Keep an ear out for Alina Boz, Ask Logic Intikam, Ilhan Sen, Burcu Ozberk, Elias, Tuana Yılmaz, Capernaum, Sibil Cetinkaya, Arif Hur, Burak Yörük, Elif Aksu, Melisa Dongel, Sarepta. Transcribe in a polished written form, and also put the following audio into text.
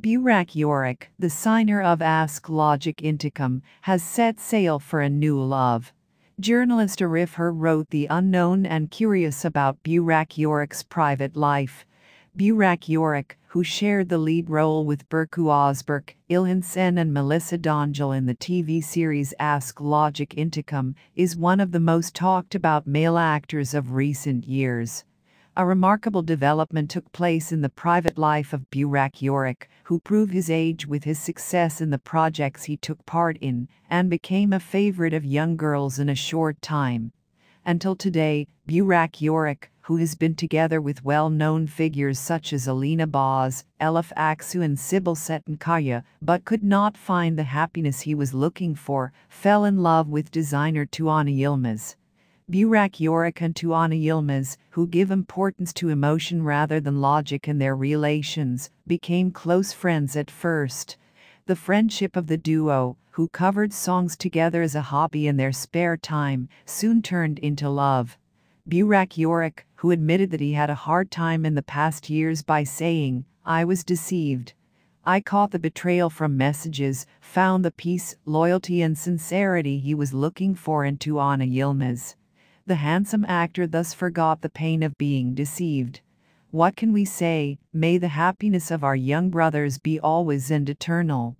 Burak Yörük, the signer of Ask Logic Intikam, has set sail for a new love. Journalist Arif Hur wrote the unknown and curious about Burak Yörük's private life. Burak Yörük, who shared the lead role with Burcu Ozberk, Ilhan Sen and Melisa Dongel in the TV series Ask Logic Intikam, is one of the most talked about male actors of recent years. A remarkable development took place in the private life of Burak Yörük, who proved his age with his success in the projects he took part in, and became a favorite of young girls in a short time. Until today, Burak Yörük, who has been together with well-known figures such as Alina Boz, Elif Aksu and Sibil Cetinkaya, but could not find the happiness he was looking for, fell in love with designer Tuana Yılmaz. Burak Yörük and Tuana Yılmaz, who give importance to emotion rather than logic in their relations, became close friends at first. The friendship of the duo, who covered songs together as a hobby in their spare time, soon turned into love. Burak Yörük, who admitted that he had a hard time in the past years by saying, "I was deceived. I caught the betrayal from messages, found the peace, loyalty and sincerity he was looking for in Tuana Yılmaz." The handsome actor thus forgot the pain of being deceived. What can we say? May the happiness of our young brothers be always and eternal.